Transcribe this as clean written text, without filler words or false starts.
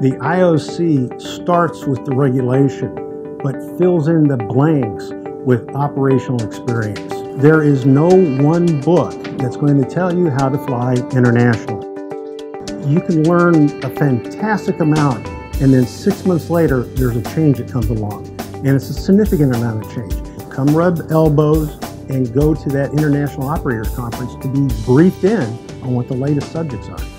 The IOC starts with the regulation, but fills in the blanks with operational experience. There is no one book that's going to tell you how to fly international. You can learn a fantastic amount, and then 6 months later, there's a change that comes along. And it's a significant amount of change. Come rub elbows and go to that International Operators Conference to be briefed in on what the latest subjects are.